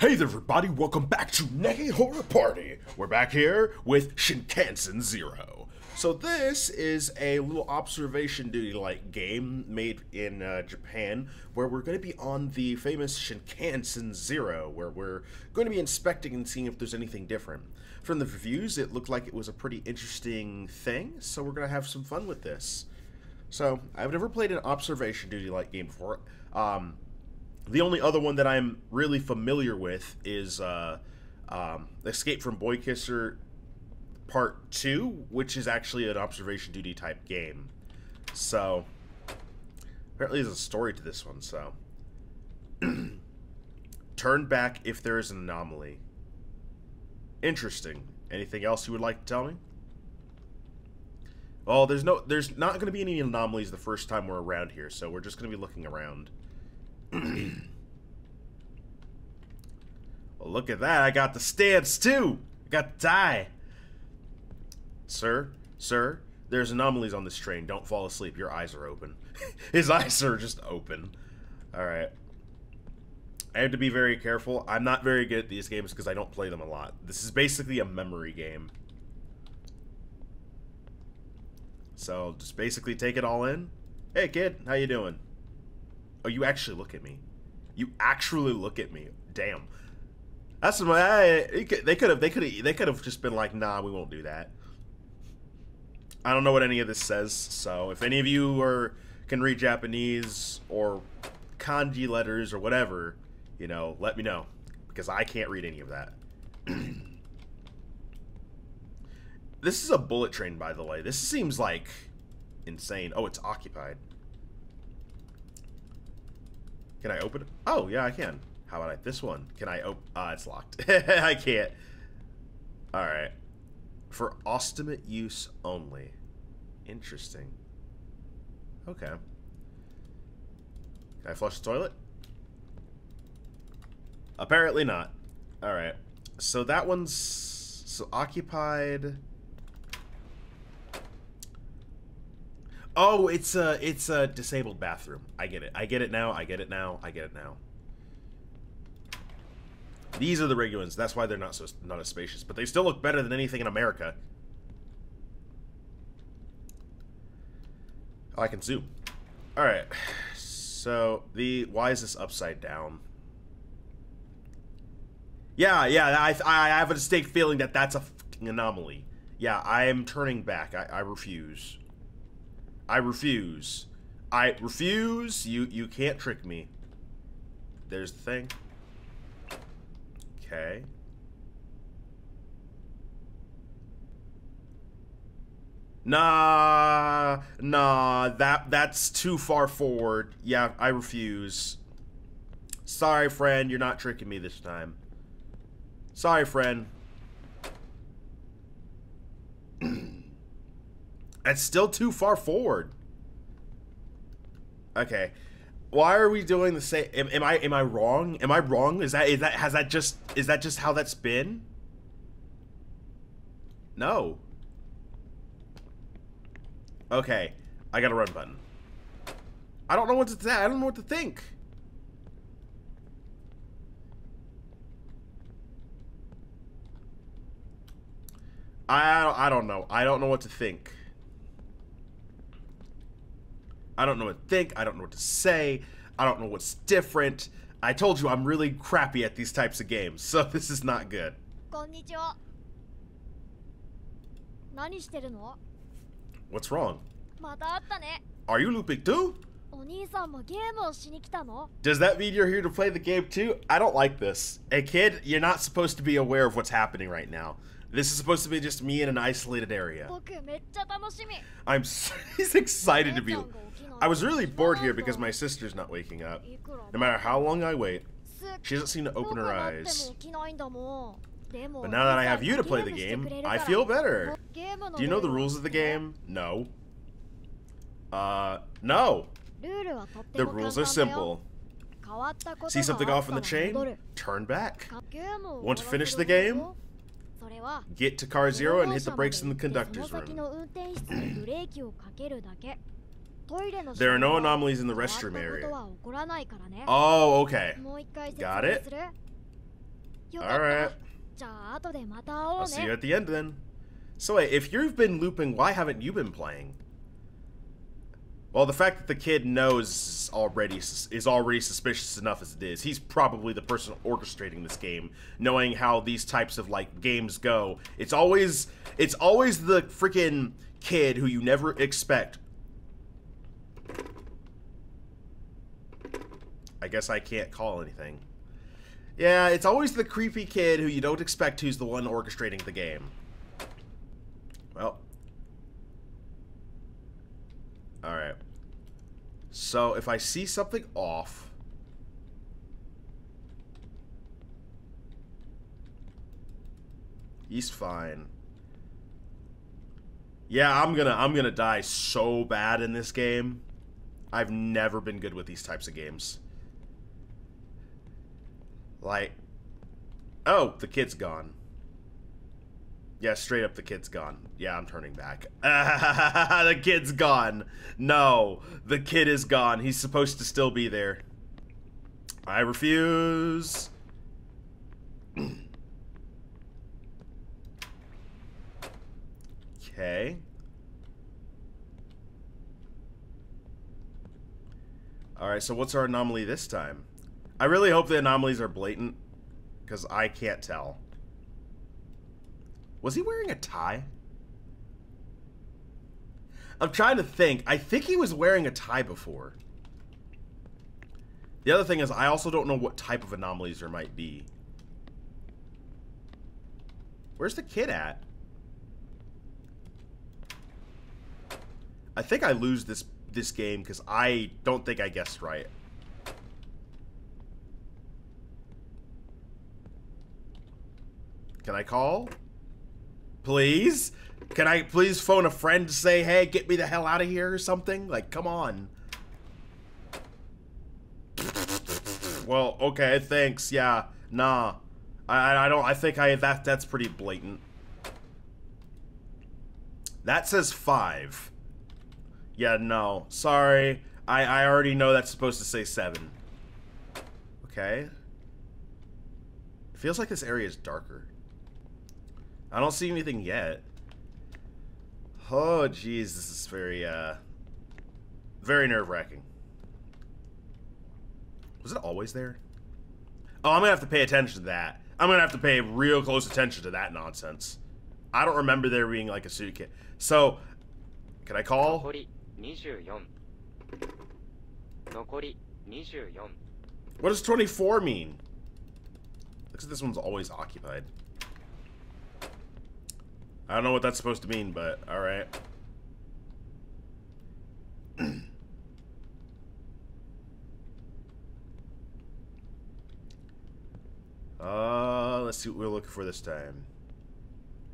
Hey there everybody, welcome back to Neggi Horror Party. We're back here with Shinkansen Zero. So this is a little observation duty like game made in Japan where we're going to be on the famous Shinkansen Zero, where we're going to be inspecting and seeing if there's anything different. From the reviews, it looked like it was a pretty interesting thing, so we're going to have some fun with this. So I've never played an observation duty like game before. The only other one that I'm really familiar with is Escape from Boykisser Part 2, which is actually an observation duty type game. So, apparently there's a story to this one, so. Turn back if there is an anomaly. Interesting. Anything else you would like to tell me? Well, there's not going to be any anomalies the first time we're around here, so we're just going to be looking around. Well, look at that. I got the stance, too. I got the tie. Sir, there's anomalies on this train. Don't fall asleep. Your eyes are open. His eyes are just open. All right. I have to be very careful. I'm not very good at these games because I don't play them a lot. This is basically a memory game. So, just basically take it all in. Hey, kid. How you doing? Oh, you actually look at me. You actually look at me. Damn. That's my. They could have just been like, nah, we won't do that. I don't know what any of this says. So if any of you can read Japanese or kanji letters or whatever, you know, let me know because I can't read any of that. This is a bullet train, by the way. This seems like insane. Oh, it's occupied. Can I open it? Oh, yeah, I can. How about this one? Can I open? Ah, it's locked. I can't. All right. For ostentatious use only. Interesting. Okay. Can I flush the toilet? Apparently not. All right. So that one's so occupied. Oh, it's a disabled bathroom. I get it. I get it now. I get it now. I get it now. These are the regular ones. That's why they're not as spacious, but they still look better than anything in America. Oh, I can zoom. All right. So why is this upside down? Yeah. I have a distinct feeling that that's a fucking anomaly. Yeah, I am turning back. I refuse. I refuse. I refuse. You can't trick me. There's the thing. Okay. Nah, that's too far forward. Yeah, I refuse. Sorry, friend, you're not tricking me this time. Sorry, friend. That's still too far forward. Okay, why are we doing the same? Am I wrong? Am I wrong? Is that just how that's been? No. Okay, I got a run button. I don't know what to. I don't know what to think. I don't know. I don't know what to think. I don't know what to think. I don't know what to say. I don't know what's different. I told you I'm really crappy at these types of games, so this is not good. What's wrong? Are you looping too? Does that mean you're here to play the game too? I don't like this. Hey kid, you're not supposed to be aware of what's happening right now. This is supposed to be just me in an isolated area. He's excited to be. I was really bored here because my sister's not waking up. No matter how long I wait, she doesn't seem to open her eyes. But now that I have you to play the game, I feel better. Do you know the rules of the game? No. No. The rules are simple. See something off in the chain? Turn back. Want to finish the game? Get to car zero and hit the brakes in the conductor's room. There are no anomalies in the restroom area. Oh, okay. Got it. Alright. I'll see you at the end then. So wait, if you've been looping, why haven't you been playing? Well, the fact that the kid knows already is already suspicious enough as it is. He's probably the person orchestrating this game, knowing how these types of like games go. It's always the freaking kid who you never expect. I guess I can't call anything. Yeah, it's always the creepy kid who you don't expect who's the one orchestrating the game. Well. Alright. So, if I see something off... he's fine. Yeah, I'm gonna die so bad in this game. I've never been good with these types of games. Like... oh, the kid's gone. Yeah, straight up, the kid's gone. Yeah, I'm turning back. The kid's gone. No, the kid is gone. He's supposed to still be there. I refuse. Okay. Alright, so what's our anomaly this time? I really hope the anomalies are blatant, because I can't tell. Was he wearing a tie? I'm trying to think. I think he was wearing a tie before. The other thing is, I also don't know what type of anomalies there might be. Where's the kid at? I think I lose this game because I don't think I guessed right. Can I call? Please? Can I please phone a friend to say, hey, get me the hell out of here or something? Like, come on. Well, okay, thanks. Yeah, nah. I think that's pretty blatant. That says 5. Yeah, no. Sorry. I already know that's supposed to say 7. Okay. It feels like this area is darker. I don't see anything yet. Oh, geez, this is very, very nerve-wracking. Was it always there? Oh, I'm gonna have to pay attention to that. I'm gonna have to pay real close attention to that nonsense. I don't remember there being, like, a suit kit. So, can I call? What does 24 mean? Looks like this one's always occupied. I don't know what that's supposed to mean, but alright. Let's see what we're looking for this time.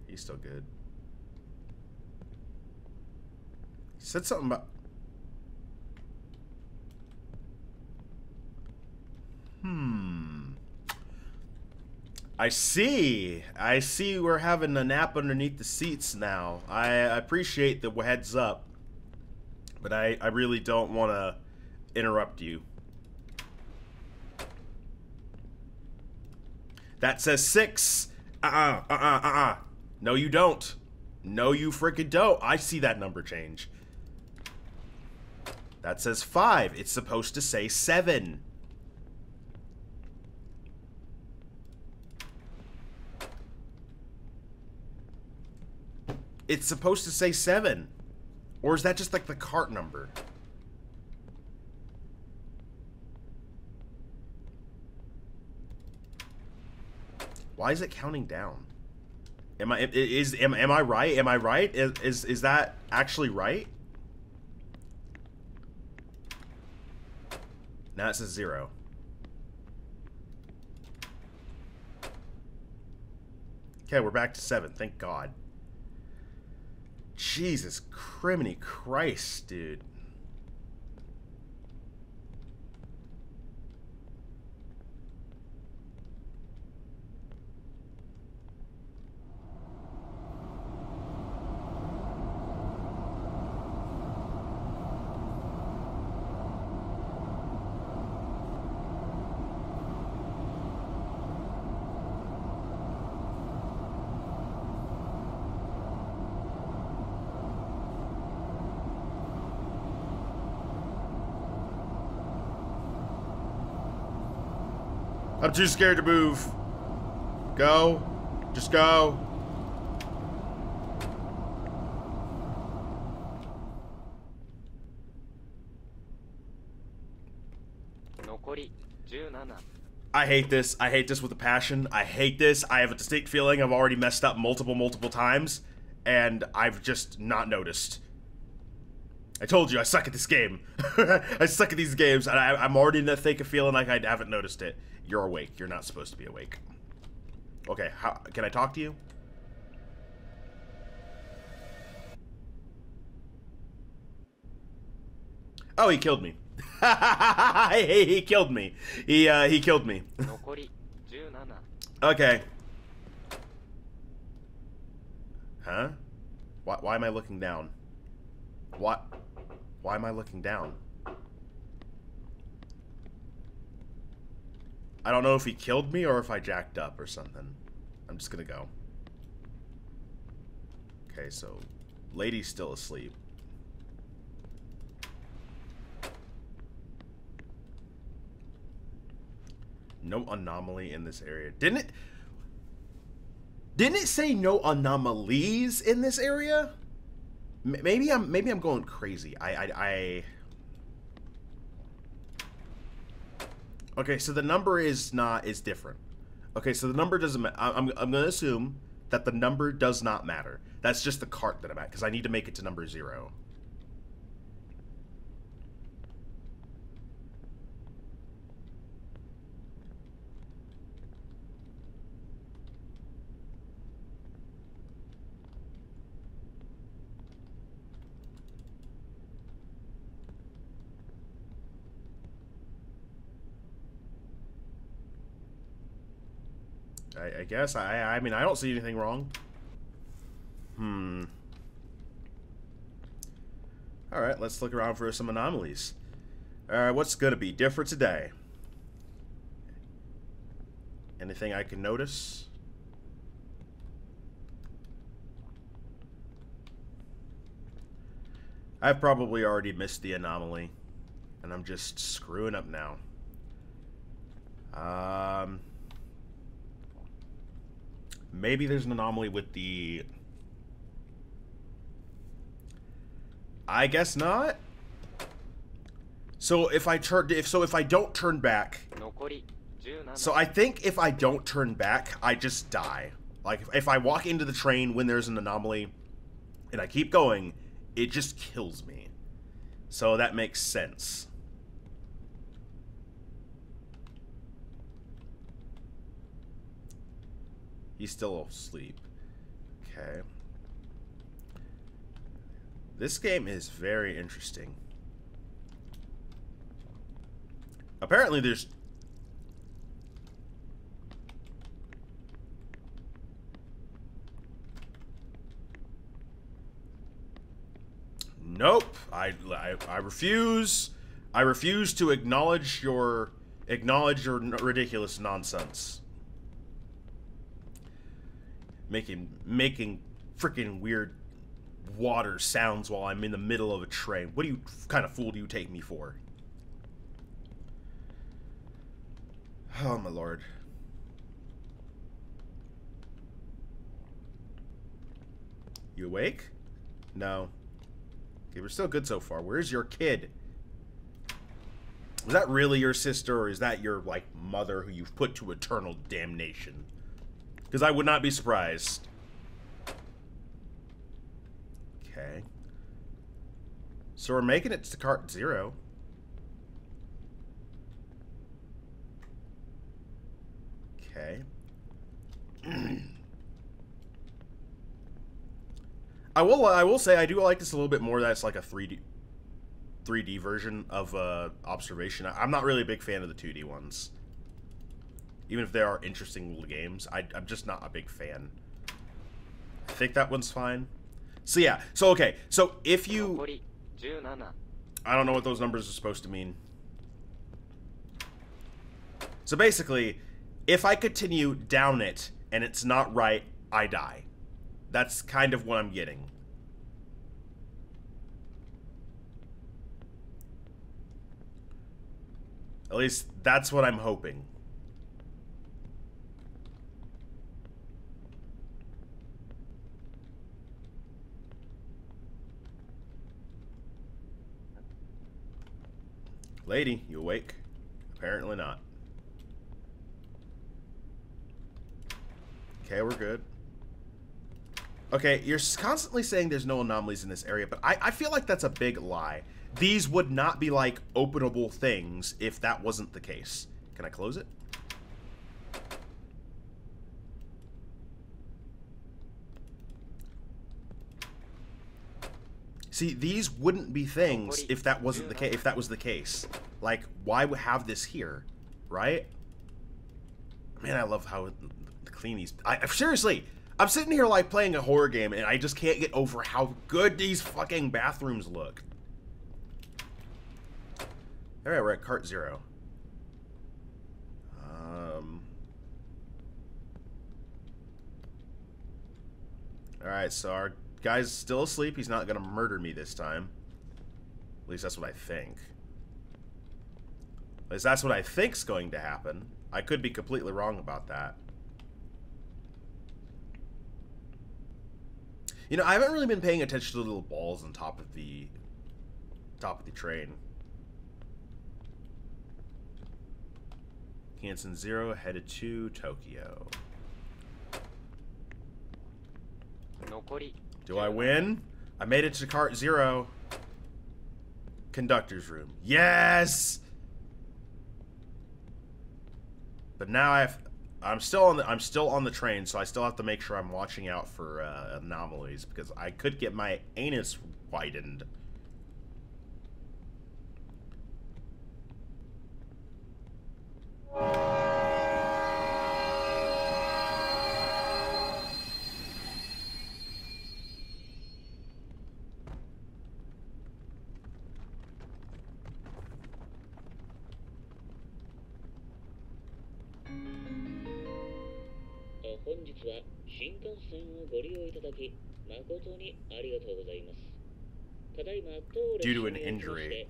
He's still good. He said something about... I see. I see we're having a nap underneath the seats now. I appreciate the heads up, but I really don't want to interrupt you. That says 6. No, you don't. No, you freaking don't. I see that number change. That says 5. It's supposed to say 7. It's supposed to say 7. Or is that just like the cart number? Why is it counting down? Am I right? Am I right? Is that actually right? Now it says 0. Okay, we're back to 7. Thank God. Jesus criminy Christ, dude. I'm too scared to move. Go. Just go. I hate this. I hate this with a passion. I hate this. I have a distinct feeling I've already messed up multiple times, and I've just not noticed. I told you, I suck at this game. I suck at these games, and I'm already in the thick of feeling like I haven't noticed it. You're awake. You're not supposed to be awake. Okay, can I talk to you? Oh, he killed me. He killed me. He killed me. Okay. Huh? Why am I looking down? Why am I looking down? I don't know if he killed me or if I jacked up or something. I'm just gonna go. Okay, so lady's still asleep. No anomaly in this area. Didn't it say no anomalies in this area? Maybe I'm going crazy. Okay, so the number is different. Okay, so the number doesn't matter. I'm gonna assume that the number does not matter. That's just the cart that I'm at, because I need to make it to number 0. I guess. I mean, I don't see anything wrong. Hmm. Alright, let's look around for some anomalies. Alright, what's gonna be different today? Anything I can notice? I've probably already missed the anomaly, and I'm just screwing up now. Maybe there's an anomaly with the... I guess not. So if I turn, if I don't turn back. So I think if I don't turn back, I just die. Like if I walk into the train when there's an anomaly, and I keep going, it just kills me. So that makes sense. He's still asleep. Okay. This game is very interesting. Apparently there's... Nope. I refuse. I refuse to acknowledge your... ridiculous nonsense. Making freaking weird water sounds while I'm in the middle of a train. What do you kind of fool do you take me for? Oh my lord. You awake? No. Okay, we're still good so far. Where's your kid? Is that really your sister, or is that your like mother who you've put to eternal damnation? Because I would not be surprised. Okay. So we're making it to cart 0. Okay. I will say I do like this a little bit more. That's like a 3D version of Observation. I'm not really a big fan of the 2D ones. Even if they are interesting little games, I'm just not a big fan. I think that one's fine. So yeah, so okay, so if you... I don't know what those numbers are supposed to mean. So basically, if I continue down it and it's not right, I die. That's kind of what I'm getting. At least that's what I'm hoping. Lady, you awake? Apparently not. Okay, we're good. Okay, you're constantly saying there's no anomalies in this area, but I feel like that's a big lie. These would not be, like, openable things if that wasn't the case. Can I close it? See, these wouldn't be things if that wasn't the case. If that was the case, like, why would have this here, right? Man, I love how the cleanies. Seriously, I'm sitting here like playing a horror game, and I just can't get over how good these fucking bathrooms look. All right, we're at cart 0. All right, so our guy's still asleep. He's not gonna murder me this time. At least that's what I think. At least that's what I think's going to happen. I could be completely wrong about that. You know, I haven't really been paying attention to the little balls on top of the train. Shinkansen Zero headed to Tokyo. Do I win? I made it to cart 0. Conductor's room. Yes! But now I'm still on the train, so I still have to make sure I'm watching out for anomalies, because I could get my anus widened. Due to an injury.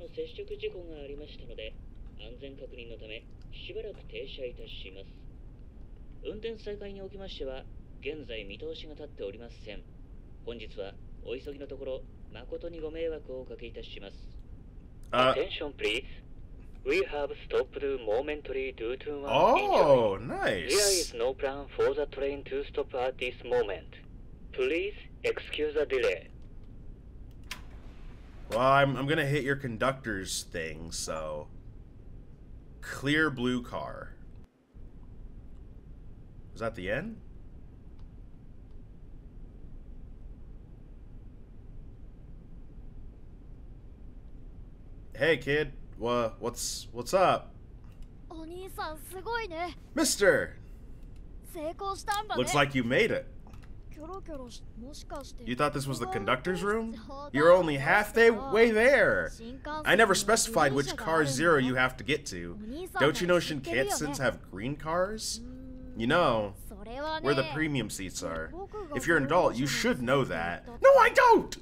Attention, please. We have stopped momentarily due to an injury. Oh, nice. There is no plan for the train to stop at this moment. Please excuse the delay. Well, I'm gonna hit your conductor's thing, so... Clear blue car. Is that the end? Hey, kid. What's up? Mister! Looks like you made it. You thought this was the conductor's room? You're only halfway there. I never specified which car 0 you have to get to. Don't you know Shinkansens have green cars? You know, where the premium seats are. If you're an adult, you should know that. No, I don't!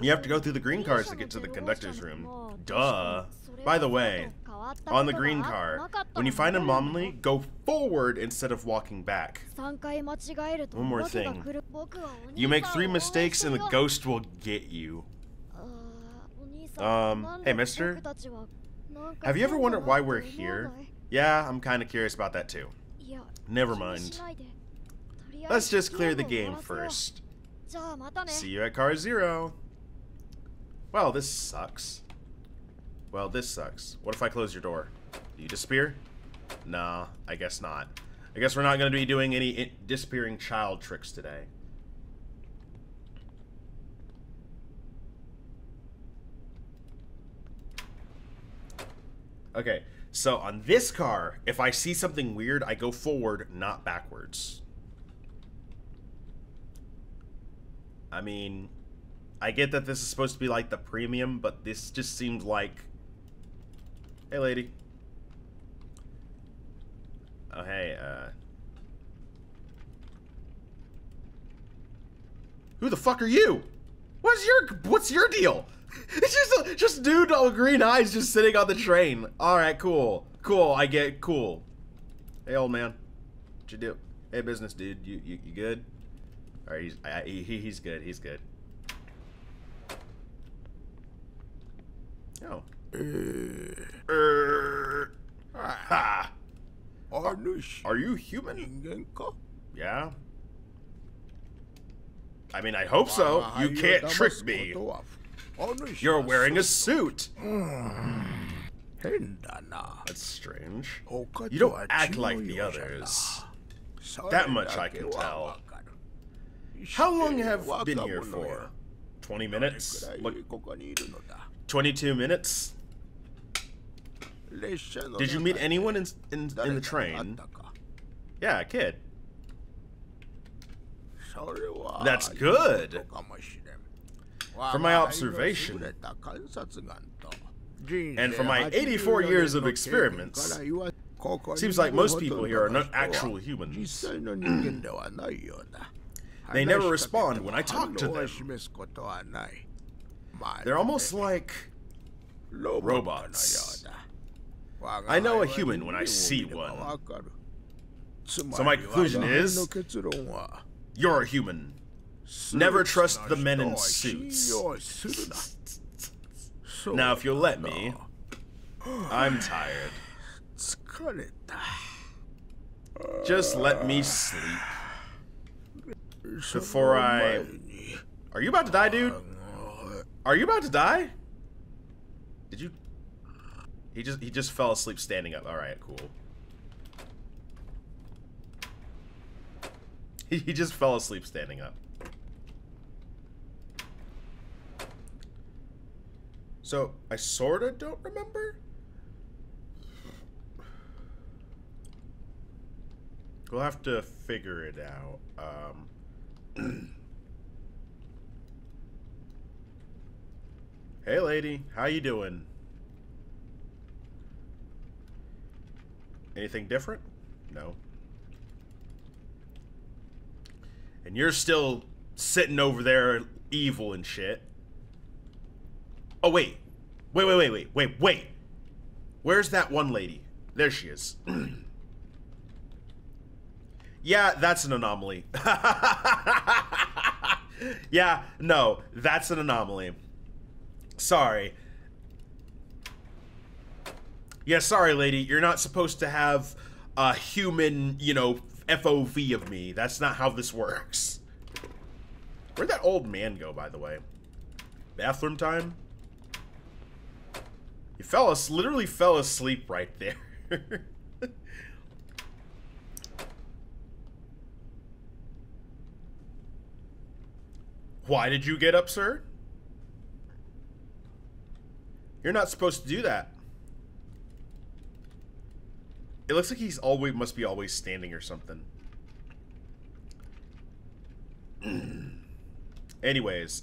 You have to go through the green cars to get to the conductor's room. Duh. By the way, on the green car, when you find an anomaly, go forward instead of walking back. One more thing. You make 3 mistakes and the ghost will get you. Hey, mister. Have you ever wondered why we're here? Yeah, I'm kind of curious about that too. Never mind. Let's just clear the game first. See you at car 0. Well, this sucks. Well, this sucks. What if I close your door? Do you disappear? Nah, I guess not. I guess we're not going to be doing any disappearing child tricks today. Okay, so on this car, if I see something weird, I go forward, not backwards. I mean, I get that this is supposed to be like the premium, but this just seems like... Hey, lady. Oh, hey, Who the fuck are you? What's your deal? It's just dude with green eyes just sitting on the train. Alright, cool. Cool, I get it. Cool. Hey, old man. What you do? Hey, business dude. You good? All right, he's good. He's good. Oh. Ah. Are you human? Yeah. I mean, I hope so. You can't trick me. You're wearing a suit. That's strange. You don't act like the others. That much I can tell. How long have you been here for? 20 minutes? Look, 22 minutes? Did you meet anyone in the train? Yeah, a kid. That's good. From my observation, and from my 84 years of experiments, seems like most people here are not actual humans. They never respond when I talk to them. They're almost like robots. I know a human when I see one. So my conclusion is, you're a human. Never trust the men in suits. Now, if you'll let me, I'm tired. Just let me sleep. Before I... Are you about to die, dude? Are you about to die? Did you... He just fell asleep standing up. Alright, cool. He just fell asleep standing up. So, I sorta don't remember? We'll have to figure it out. Hey lady, how you doing? Anything different? No. And you're still sitting over there evil and shit. Oh, wait. Wait. Where's that one lady? There she is. Yeah, that's an anomaly. Yeah, no, that's an anomaly. Sorry. Yeah, sorry, lady. You're not supposed to have a human, you know, FOV of me. That's not how this works. Where'd that old man go, by the way? Bathroom time? You literally fell asleep right there. Why did you get up, sir? You're not supposed to do that. It looks like he's must be always standing or something. Anyways,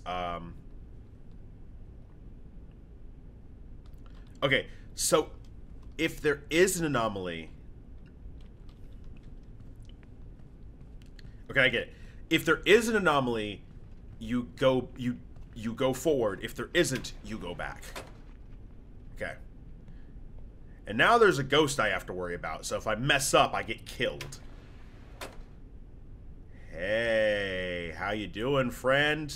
okay, so if there is an anomaly, okay, I get it. If there is an anomaly, you go forward. If there isn't, you go back. Okay. And now there's a ghost I have to worry about. So if I mess up, I get killed. Hey, how you doing, friend?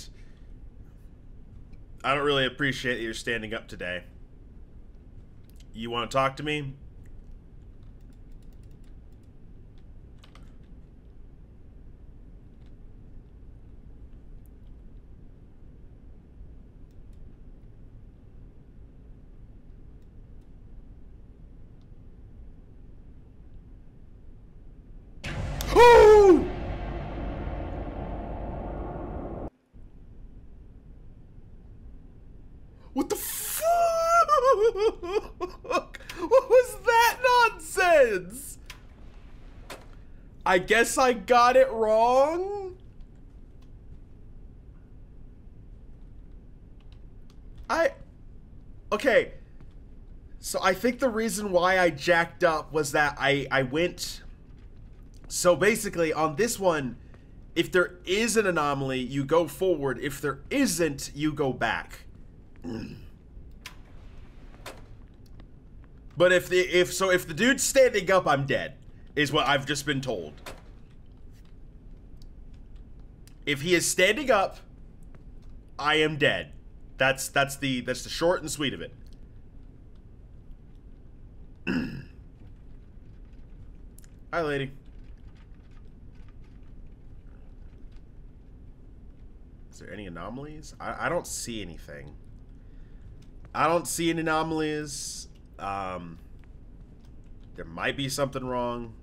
I don't really appreciate that you're standing up today. You want to talk to me? Ooh! What the fuck? What was that nonsense? I guess I got it wrong. Okay. So I think the reason why I jacked up was that I went. So basically on this one, if there is an anomaly, you go forward. If there isn't, you go back. But if the dude's standing up, I'm dead, is what I've just been told. If he is standing up, I am dead. That's the short and sweet of it. Hi, lady. Is there any anomalies? I don't see anything. I don't see any anomalies. There might be something wrong.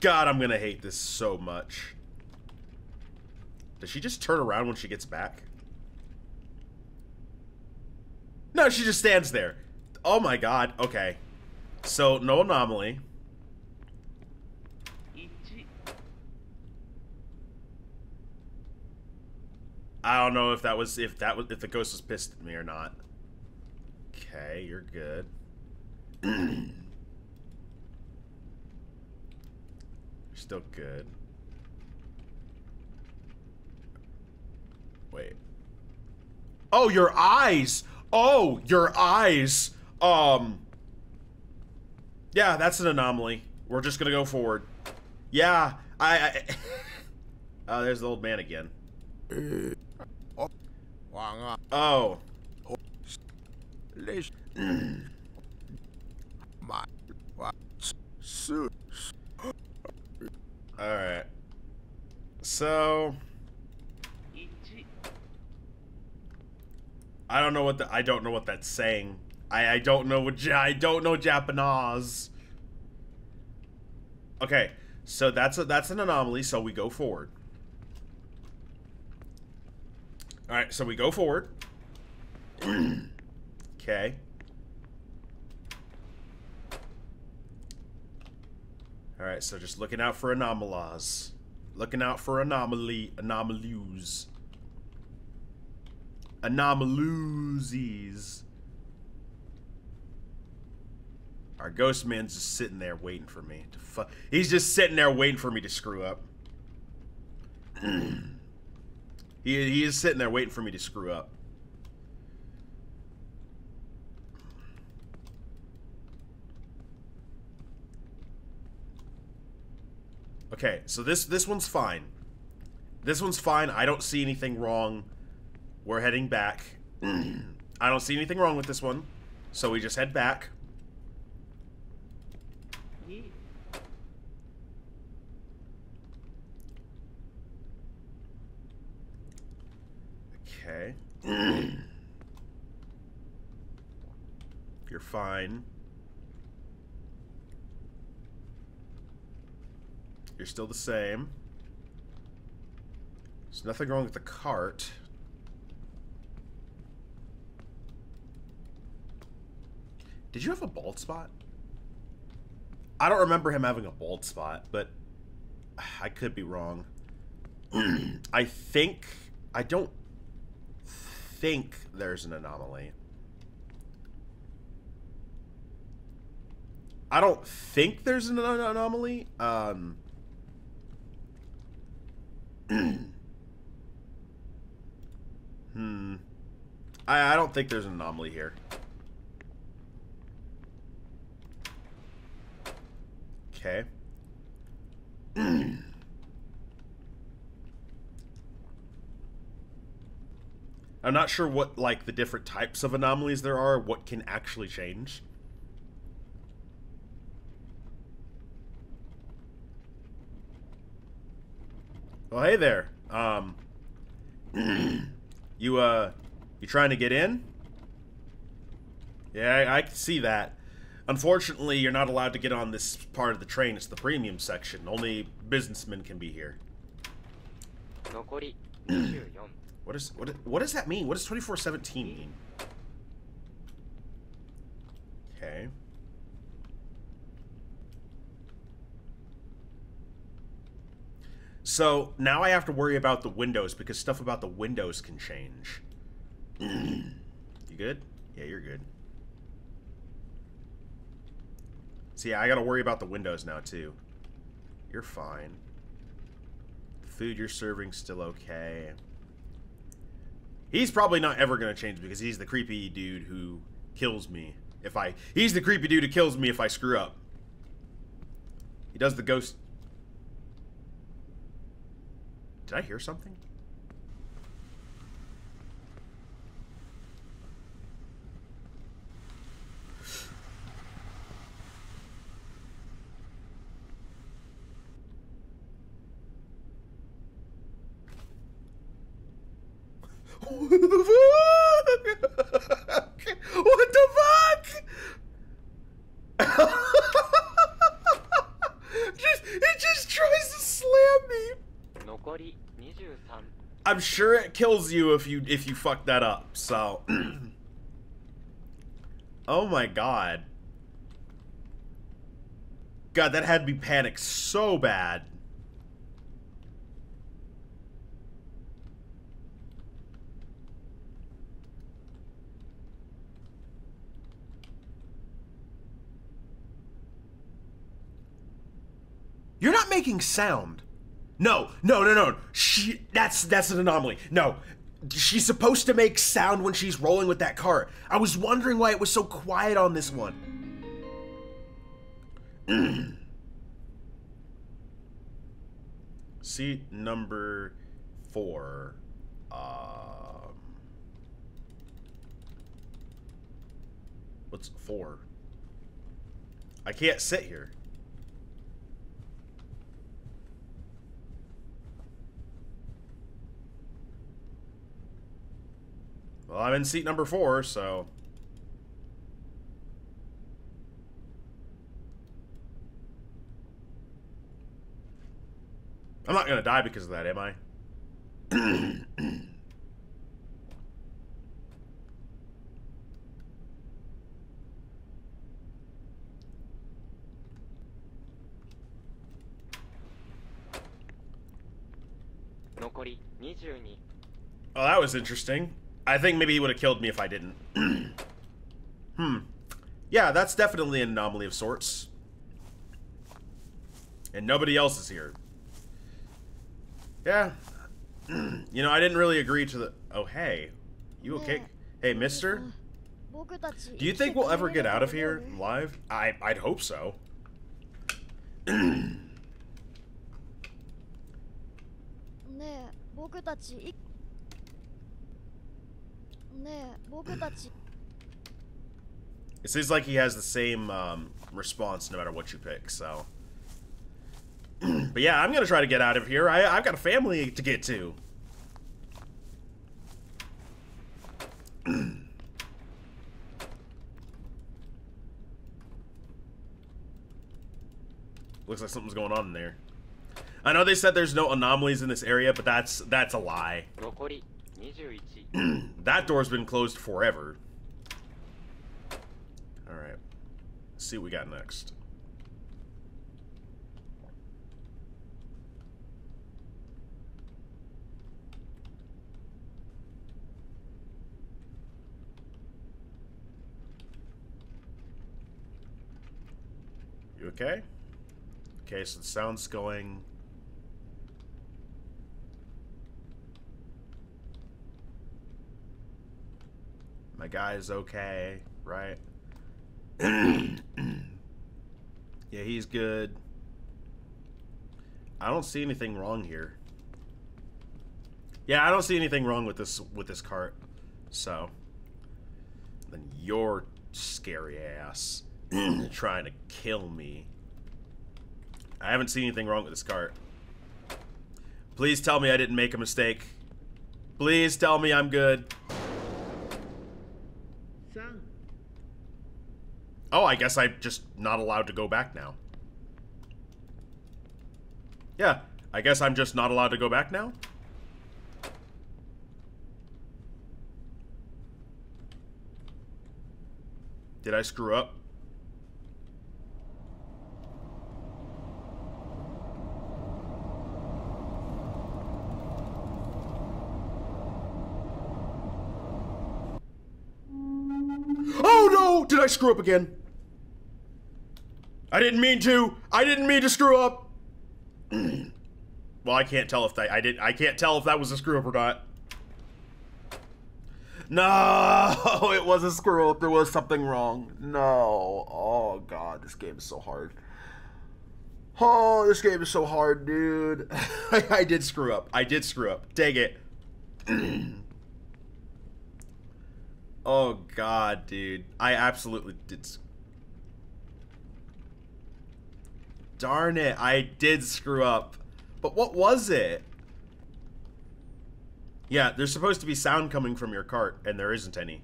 God, I'm gonna hate this so much. Does she just turn around when she gets back? No, she just stands there. Oh my god, okay. So, no anomaly. I don't know if that was, if the ghost was pissed at me or not. Okay, you're good. You're still good. Wait. Oh, your eyes! Oh, your eyes! Yeah, that's an anomaly. We're just gonna go forward. Yeah, there's the old man again. Oh. Alright. So... I don't know what the, I don't know what that's saying. I don't know what, I don't know Japanese. Okay, so that's an anomaly. So we go forward. All right, so we go forward. Okay. All right, so just looking out for anomalies, looking out for anomalies. Anomalies. Our ghost man's just sitting there waiting for me to fuck. He's just sitting there waiting for me to screw up. He is sitting there waiting for me to screw up. Okay, so this one's fine. This one's fine. I don't see anything wrong. We're heading back. I don't see anything wrong with this one, so we just head back. Okay. You're fine. You're still the same. There's nothing wrong with the cart. Did you have a bald spot? I don't remember him having a bald spot, but I could be wrong. I don't think there's an anomaly. I don't think there's an anomaly. I don't think there's an anomaly here. Okay. I'm not sure what, like, the different types of anomalies there are, what can actually change. Oh, hey there. You trying to get in? Yeah, I can see that. Unfortunately, you're not allowed to get on this part of the train. It's the premium section. Only businessmen can be here. What does that mean? What does 24/17 mean? Okay. So, now I have to worry about the windows, because stuff about the windows can change. You good? Yeah, you're good. See, I gotta worry about the windows now, too. You're fine. The food you're serving's still okay. He's probably not ever gonna change because he's the creepy dude who kills me if I... He's the creepy dude who kills me if I screw up. He does the ghost... Did I hear something? What the fuck? What the fuck? It just tries to slam me. I'm sure it kills you if you fuck that up. So, oh my god. God, that had me panic so bad. You're not making sound. No. That's an anomaly. No. She's supposed to make sound when she's rolling with that cart. I was wondering why it was so quiet on this one. Seat number 4. What's 4? I can't sit here. Well, I'm in seat number 4, so... I'm not gonna die because of that, am I? Oh, that was interesting. I think maybe he would have killed me if I didn't. Yeah, that's definitely an anomaly of sorts. And nobody else is here. Yeah. You know, I didn't really agree to the... Oh, hey. You okay? Hey, mister? Do you think we'll ever get out of here alive? I'd hope so. It seems like he has the same response no matter what you pick, so... But yeah, I'm gonna try to get out of here. I've got a family to get to. Looks like something's going on in there. I know they said there's no anomalies in this area, but that's a lie. That door's been closed forever. Alright. Let's see what we got next. You okay? Okay, so the sound's going... My guy's okay, right? Yeah, he's good. I don't see anything wrong here. Yeah, I don't see anything wrong with this cart. So then your scary ass trying to kill me. I haven't seen anything wrong with this cart. Please tell me I didn't make a mistake. Please tell me I'm good. Oh, I guess I'm just not allowed to go back now. Yeah, I guess I'm just not allowed to go back now. Did I screw up? Oh no! Did I screw up again? I didn't mean to. I didn't mean to screw up. Well, I can't tell if I can't tell if that was a screw up or not. No, it was a screw up. There was something wrong. No. Oh god, this game is so hard. Oh, this game is so hard, dude. I did screw up. I did screw up. Dang it. Oh god, dude. I absolutely did. Darn it, I did screw up. But what was it? Yeah, there's supposed to be sound coming from your cart, and there isn't any.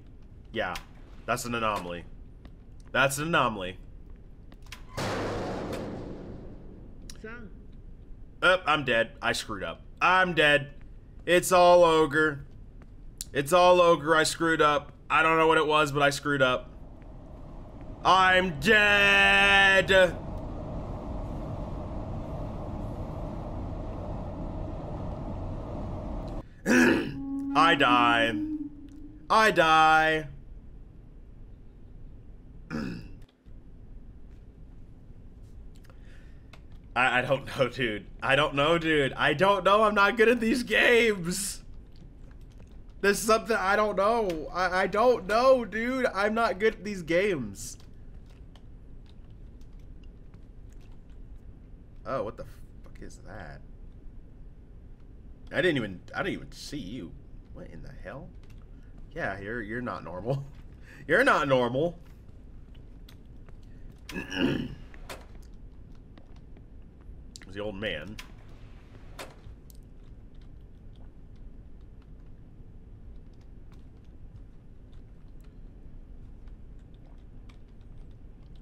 Yeah, that's an anomaly. That's an anomaly. Sound. Oh, I'm dead. I screwed up. I'm dead. It's all ogre. It's all ogre. I screwed up. I don't know what it was, but I screwed up. I'm dead! I die. I die. I don't know, dude. I don't know, dude. I don't know. I'm not good at these games. This is something I don't know. I don't know, dude. I'm not good at these games. Oh, what the fuck is that? I didn't even see you. What in the hell? Yeah, you're not normal. You're not normal. It was the old man.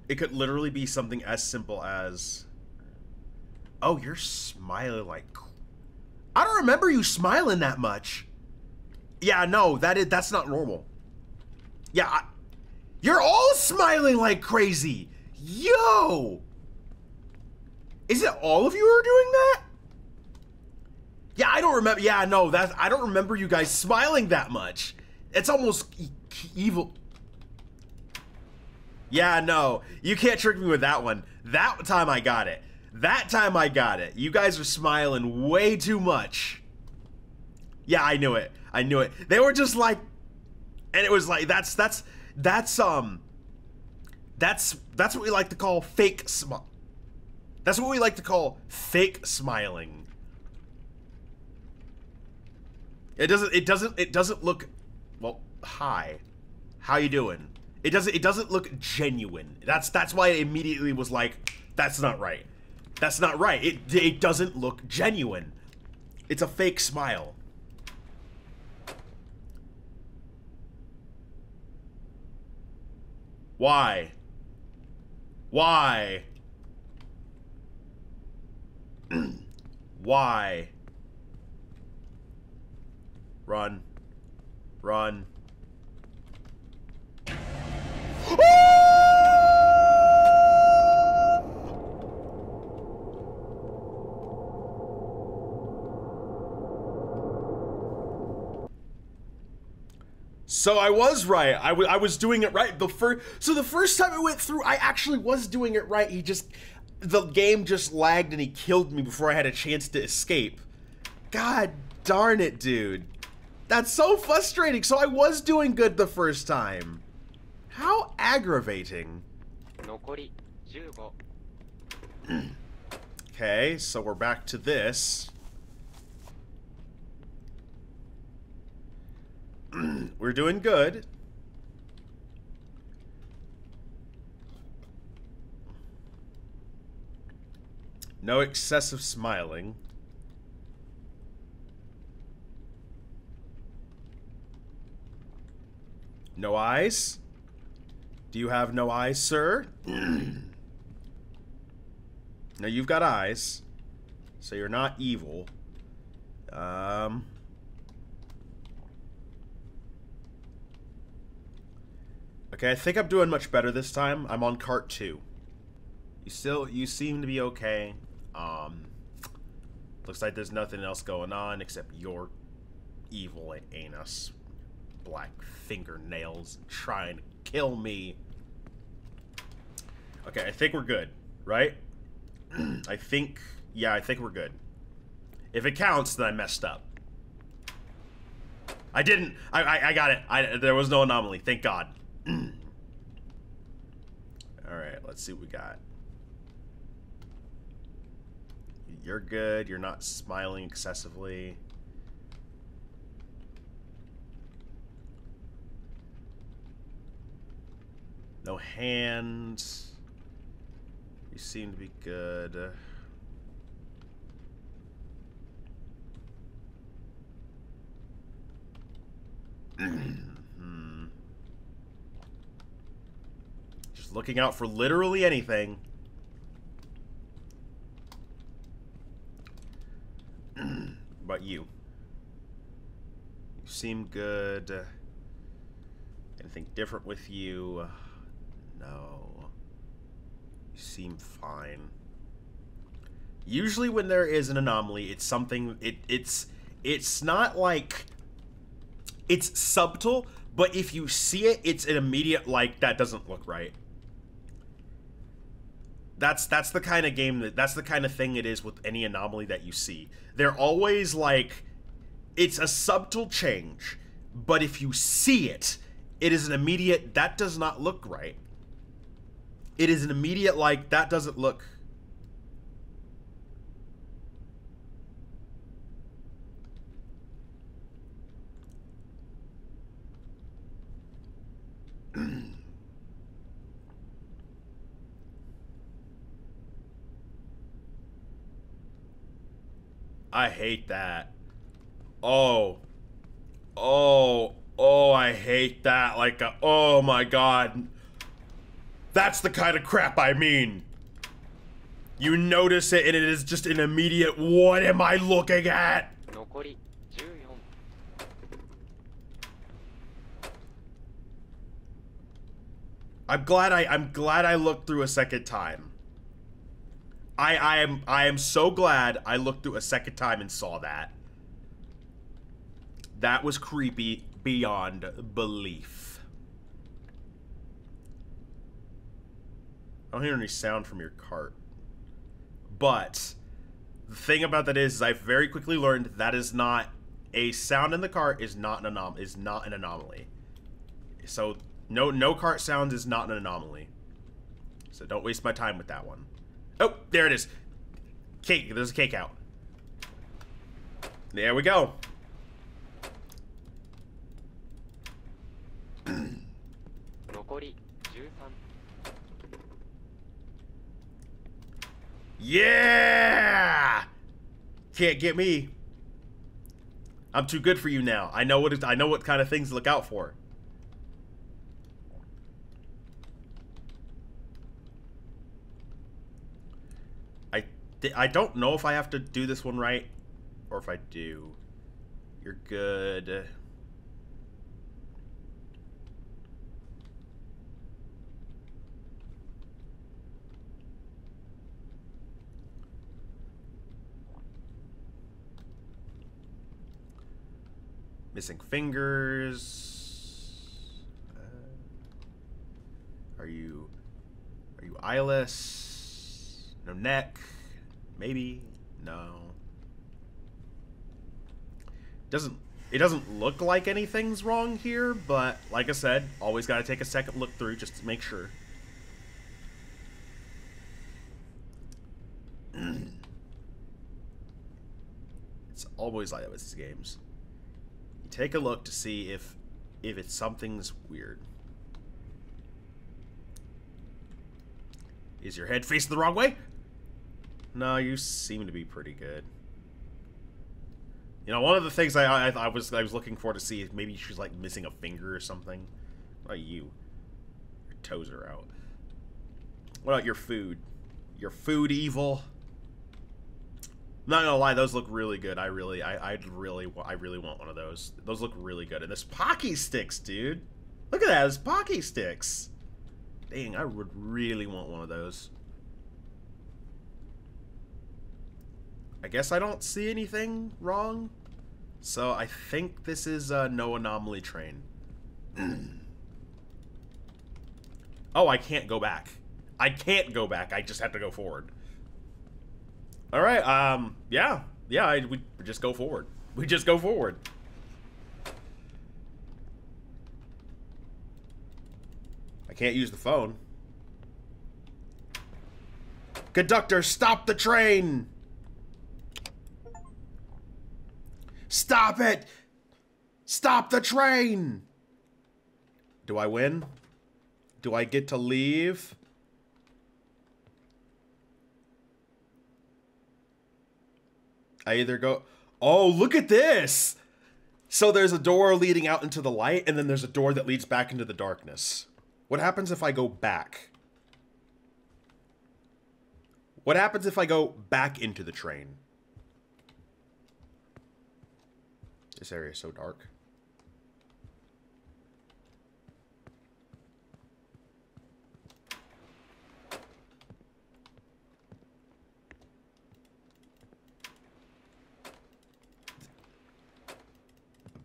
It could literally be something as simple as, oh, you're smiling like, I don't remember you smiling that much. Yeah, no, that's not normal. Yeah, you're all smiling like crazy. Yo! Is it all of you who are doing that? Yeah, I don't remember. Yeah, no, I don't remember you guys smiling that much. It's almost evil. Yeah, no, you can't trick me with that one. That time I got it. That time I got it. You guys are smiling way too much. Yeah, I knew it. I knew it. They were just like, and it was like, that's what we like to call fake smile. That's what we like to call fake smiling. It doesn't look, well, hi, how you doing? It doesn't look genuine. That's why it immediately was like, that's not right. That's not right. It doesn't look genuine. It's a fake smile. Why? Why? Why? Run. Run. So I was right. I was doing it right. So the first time I went through, I actually was doing it right. The game just lagged and he killed me before I had a chance to escape. God darn it, dude. That's so frustrating. So I was doing good the first time. How aggravating. Okay, so we're back to this. We're doing good. No excessive smiling. No eyes? Do you have no eyes, sir? No, you've got eyes. So you're not evil. Okay, I think I'm doing much better this time. I'm on cart 2. You seem to be okay. Looks like there's nothing else going on except your evil anus, black fingernails trying to kill me. Okay, I think we're good, right? I think we're good. If it counts, then I messed up. I didn't. I got it. There was no anomaly. Thank God. Alright, let's see what we got. You're good. You're not smiling excessively. No hands. You seem to be good. Just looking out for literally anything. About you. You seem good. Anything different with you? No. You seem fine. Usually when there is an anomaly, it's something, it's not like, it's subtle, but if you see it, it's an immediate, like, that doesn't look right. That's the kind of game, that's the kind of thing it is with any anomaly that you see. They're always like, it's a subtle change, but if you see it, it is an immediate, that does not look right. It is an immediate, like, that doesn't look. I hate that. Oh, I hate that. Like, oh my God. That's the kind of crap I mean. You notice it and it is just an immediate, what am I looking at? I'm glad I looked through a second time. I am so glad I looked through a second time and saw that. That was creepy beyond belief. I don't hear any sound from your cart. But the thing about that is I very quickly learned that is not a sound in the cart is not an anomaly. So no cart sounds is not an anomaly. So don't waste my time with that one. Oh, there it is. Cake. There's a cake out. There we go. Yeah! Can't get me. I'm too good for you now. I know what kind of things to look out for. I don't know if I have to do this one right, or if I do. You're good. Missing fingers. Are you eyeless? No neck. Maybe. No. It doesn't look like anything's wrong here, but like I said, always gotta take a second look through just to make sure. It's always like that with these games. You take a look to see if it's something's weird. Is your head facing the wrong way? No, you seem to be pretty good. You know, one of the things I was looking for to see is maybe she's like missing a finger or something. What about you? Your toes are out. What about your food? Your food evil? I'm not gonna lie, those look really good. I really want one of those. Those look really good. And there's Pocky sticks, dude. Look at that, there's Pocky sticks. Dang, I would really want one of those. I guess I don't see anything wrong, so I think this is a no anomaly train. Oh, I can't go back. I can't go back. I just have to go forward. All right. We just go forward. We just go forward. I can't use the phone. Conductor, stop the train. Stop it! Stop the train! Do I win? Do I get to leave? I either go... Oh, look at this! So there's a door leading out into the light, and then there's a door that leads back into the darkness. What happens if I go back? What happens if I go back into the train? This area is so dark.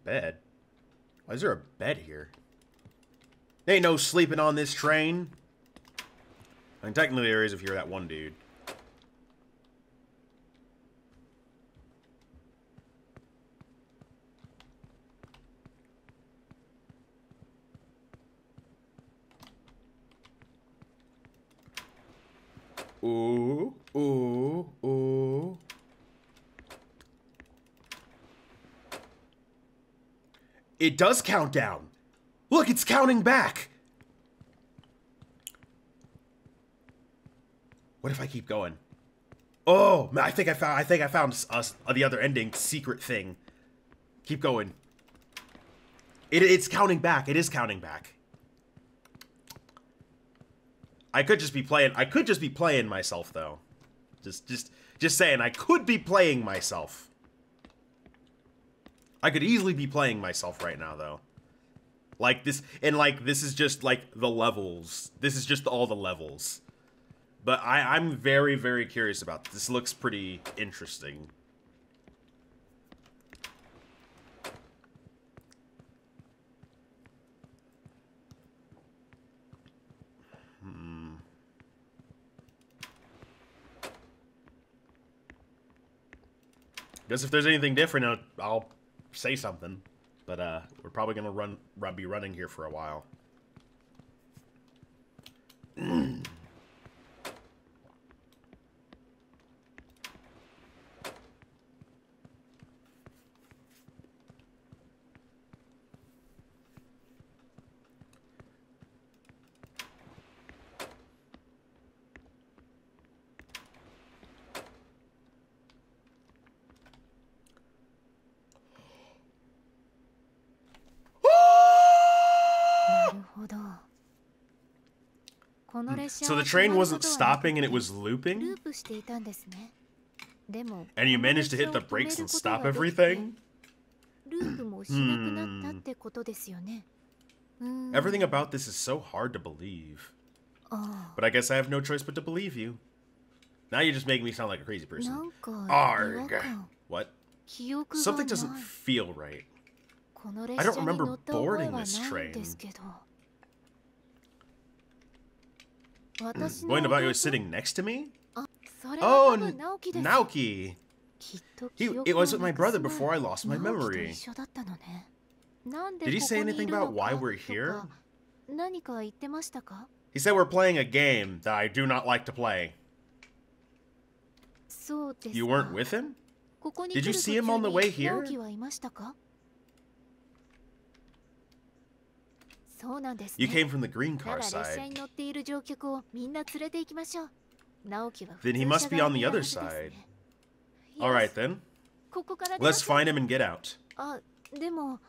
Bed? Why is there a bed here? There ain't no sleeping on this train. I mean, technically there is if you're that one dude. Ooh, ooh, ooh. It does count down. Look, it's counting back. What if I keep going? Oh, man, I think I found us the other ending secret thing. Keep going. It's counting back. It is counting back. I could just be playing myself though. Just saying, I could be playing myself. I could easily be playing myself right now, though. Like this, and like this is just like the levels. This is just all the levels. But I'm very, very curious about this. This looks pretty interesting. Guess if there's anything different, I'll say something, but we're probably gonna be running here for a while. So the train wasn't stopping and it was looping? And you managed to hit the brakes and stop everything? Everything about this is so hard to believe. But I guess I have no choice but to believe you. Now you just make me sound like a crazy person. Arg! What? Something doesn't feel right. I don't remember boarding this train. Going about you was sitting next to me? Oh, Naoki! It was with my brother before I lost my memory. Did he say anything about why we're here? He said we're playing a game that I do not like to play. You weren't with him? Did you see him on the way here? You came from the green car side. Then he must be on the other side. Alright then. Let's find him and get out. Come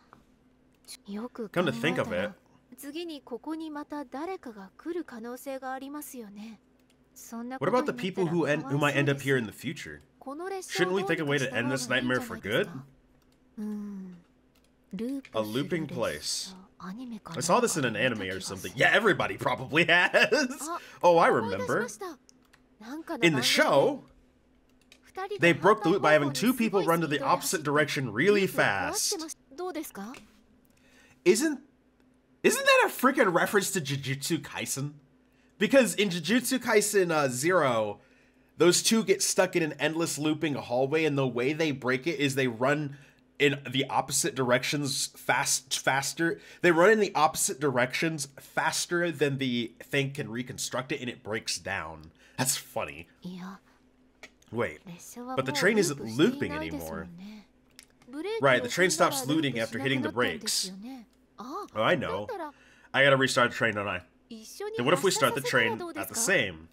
to think of it, what about the people who might end up here in the future? Shouldn't we think of a way to end this nightmare for good? A looping place. I saw this in an anime or something. Yeah, everybody probably has. Oh, I remember. In the show, they broke the loop by having two people run to the opposite direction really fast. Isn't that a freaking reference to Jujutsu Kaisen? Because in Jujutsu Kaisen Zero, those two get stuck in an endless looping hallway, and the way they break it is they run in the opposite directions faster. They run in the opposite directions faster than the thing can reconstruct it, and it breaks down. That's funny. Wait, but the train isn't looping anymore. Right, the train stops looping after hitting the brakes. Oh, I know. I gotta restart the train, don't I? Then what if we start the train at the same?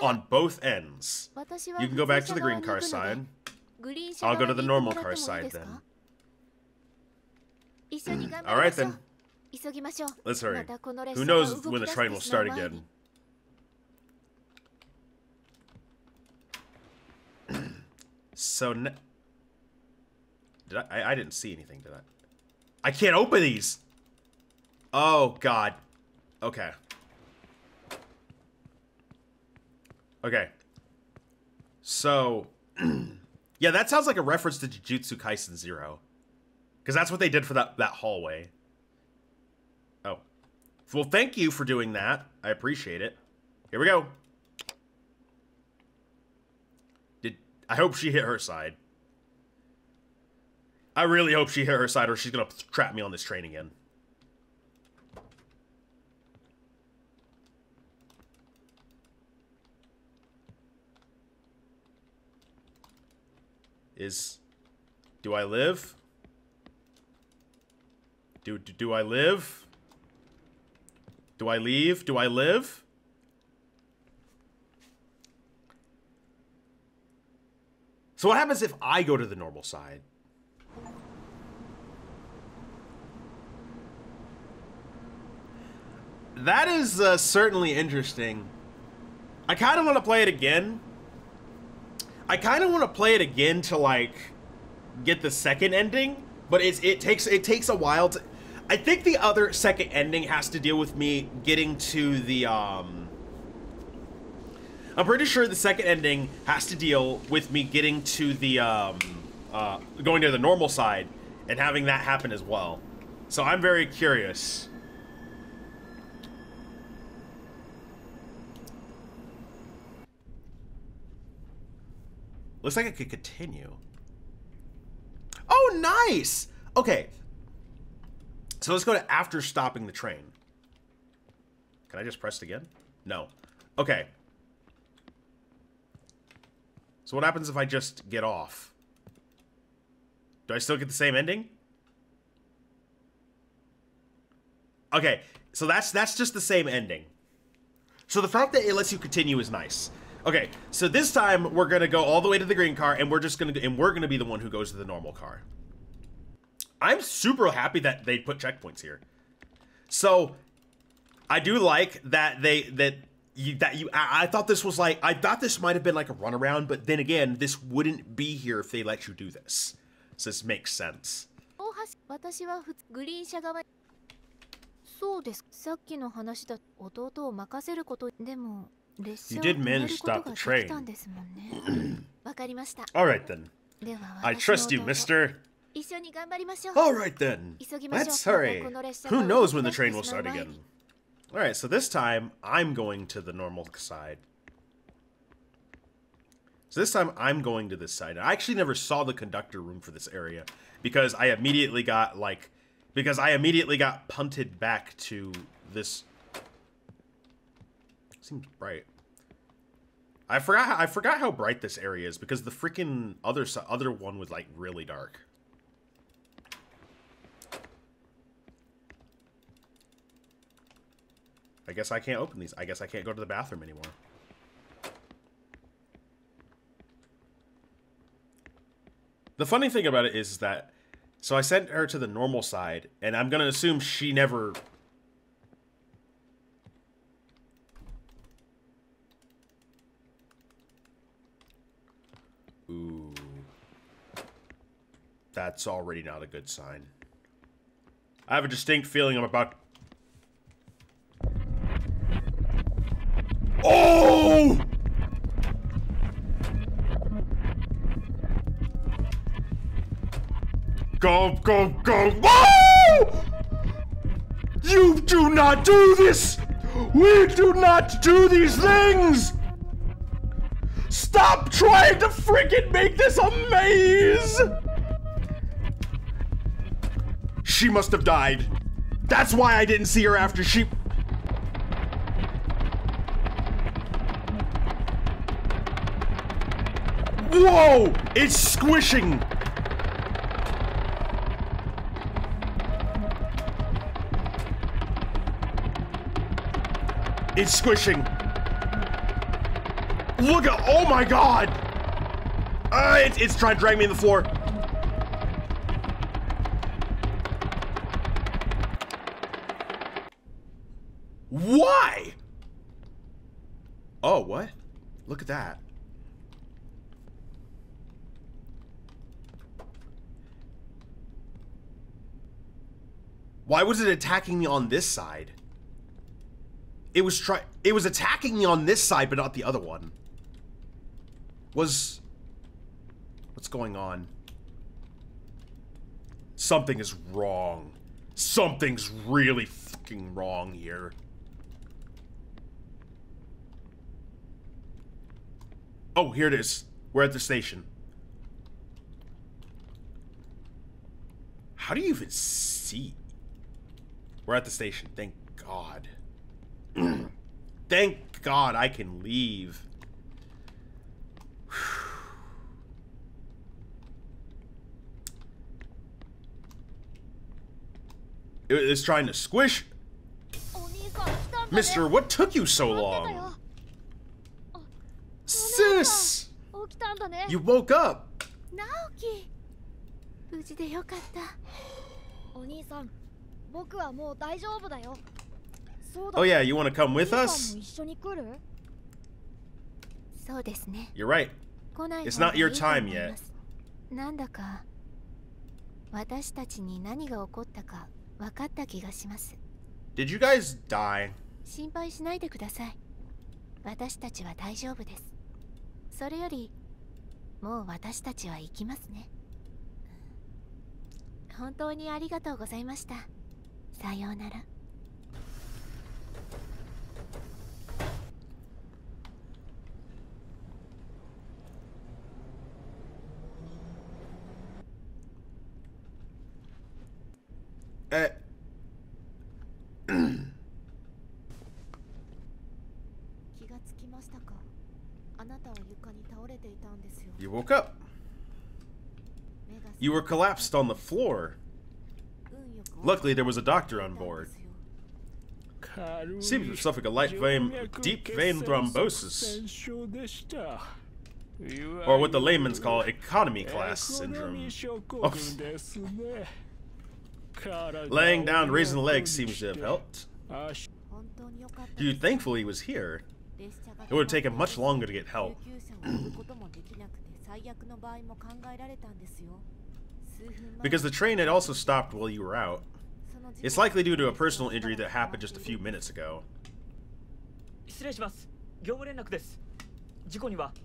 On both ends. You can go back to the green car side. I'll go to the normal car side then. All right then. Let's hurry. Who knows when the train will start again. So did I didn't see anything, did I? I can't open these. Oh God. Okay. Okay. So yeah, that sounds like a reference to Jujutsu Kaisen Zero. Because that's what they did for that hallway. Oh. Well, thank you for doing that. I appreciate it. Here we go. I hope she hit her side. I really hope she hit her side or she's going to trap me on this train again. Do I live? Do I live? Do I leave? Do I live? So what happens if I go to the normal side? That is certainly interesting. I kind of want to play it again. I kind of want to play it again to like get the second ending, but it takes a while to. I think the other second ending has to deal with me getting to the. I'm pretty sure the second ending has to deal with me getting to the going to the normal side and having that happen as well. So I'm very curious. Looks like I could continue. Oh, nice! Okay. So let's go to after stopping the train. Can I just press it again? No. Okay. So what happens if I just get off? Do I still get the same ending? Okay. So that's just the same ending. So the fact that it lets you continue is nice. Okay, so this time we're gonna go all the way to the green car, and we're gonna be the one who goes to the normal car. I'm super happy that they put checkpoints here. So I do like that I thought this was like, I thought this might have been like a runaround, but then again, this wouldn't be here if they let you do this. So this makes sense. You did manage to stop the train. Alright then. I trust you, mister. Alright then. Let's hurry. Who knows when the train will start again. Alright, so this time, I'm going to the normal side. So this time, I'm going to this side. I actually never saw the conductor room for this area. Because I immediately got, like... Because I immediately got punted back to this... Seems bright. I forgot how bright this area is because the freaking other one was like really dark. I guess I can't open these. I guess I can't go to the bathroom anymore. The funny thing about it is that so I sent her to the normal side, and I'm gonna assume she never. Ooh. That's already not a good sign. I have a distinct feeling I'm about... Oh! Go, go, go. Whoa! You do not do this! We do not do these things! Stop trying to freaking make this a maze! She must have died. That's why I didn't see her after she... Whoa! It's squishing! It's squishing. Look at, oh my God! It's trying to drag me in the floor. Why? Oh, what? Look at that. Why was it attacking me on this side? It was attacking me on this side, but not the other one. What's going on? Something is wrong. Something's really fucking wrong here. Oh, here it is. We're at the station. How do you even see? We're at the station. Thank God. Thank God I can leave. It's trying to squish. Mister, what took you so long? Sis! You woke up! Naoki! Oh yeah, you want to come with us? You're right. It's not your time yet. Did you guys die? You woke up. You were collapsed on the floor. Luckily, there was a doctor on board. Seems you suffered a light vein, deep vein thrombosis, or what the layman's call economy class syndrome. Laying down, raising the legs seems to have helped. You thankfully was here. It would have taken much longer to get help. Because the train had also stopped while you were out. It's likely due to a personal injury that happened just a few minutes ago. Young women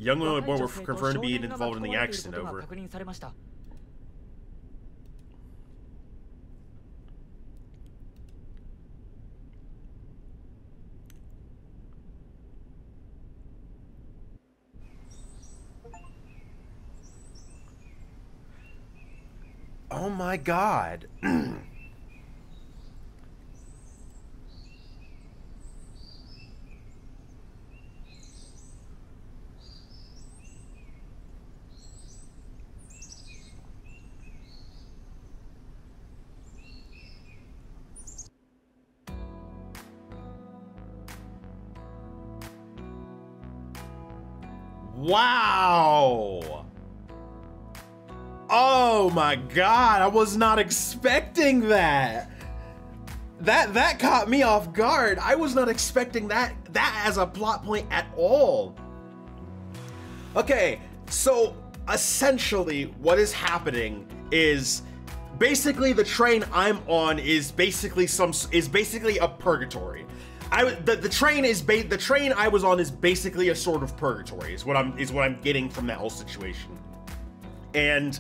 and boy were confirmed to be involved in the accident. Over. Oh my God. Wow. Oh my God, I was not expecting that. That caught me off guard. I was not expecting that as a plot point at all. Okay, so essentially what is happening is basically the train I'm on is basically a purgatory. The train I was on is basically a sort of purgatory is what I'm getting from that whole situation. And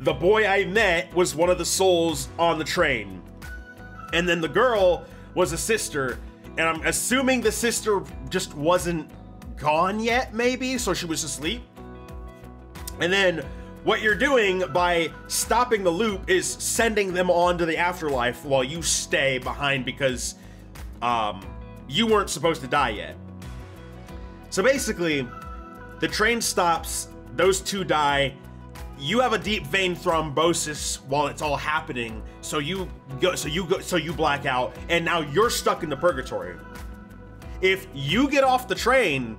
the boy I met was one of the souls on the train. And then the girl was a sister. And I'm assuming the sister just wasn't gone yet, maybe? So she was asleep. And then what you're doing by stopping the loop is sending them on to the afterlife while you stay behind because you weren't supposed to die yet. So basically, the train stops, those two die. You have a deep vein thrombosis while it's all happening, so you black out, and now you're stuck in the purgatory. If you get off the train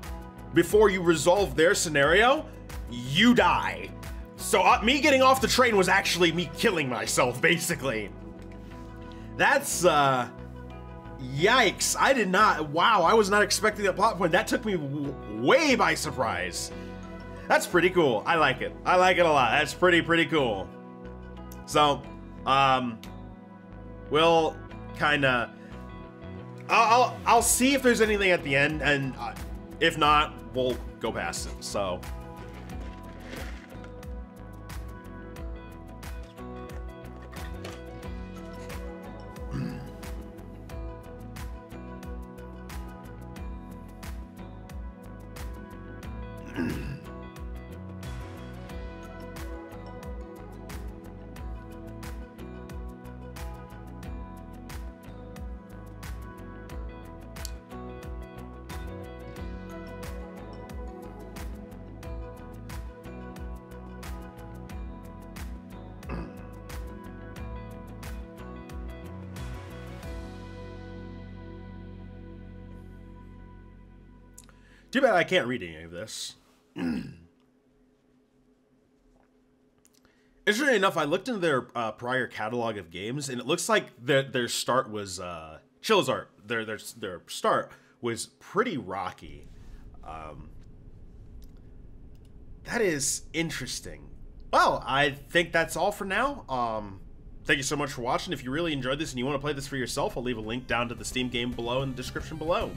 before you resolve their scenario, you die. So me getting off the train was actually me killing myself, basically. That's Yikes, I did not, wow, I was not expecting that plot point. That took me way by surprise. That's pretty cool. I like it. I like it a lot. That's pretty cool. So, we'll kind of, I'll see if there's anything at the end, and if not, we'll go past it, so. Too bad I can't read any of this. Interesting enough, I looked into their prior catalog of games, and it looks like their start was Chilla's Art. Their start was pretty rocky. That is interesting. Well, I think that's all for now. Thank you so much for watching. If you really enjoyed this and you want to play this for yourself, I'll leave a link down to the Steam game below in the description below.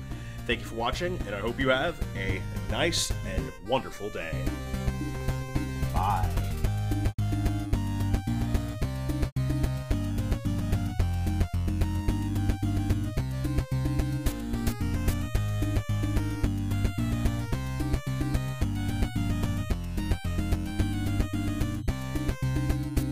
Thank you for watching, and I hope you have a nice and wonderful day. Bye.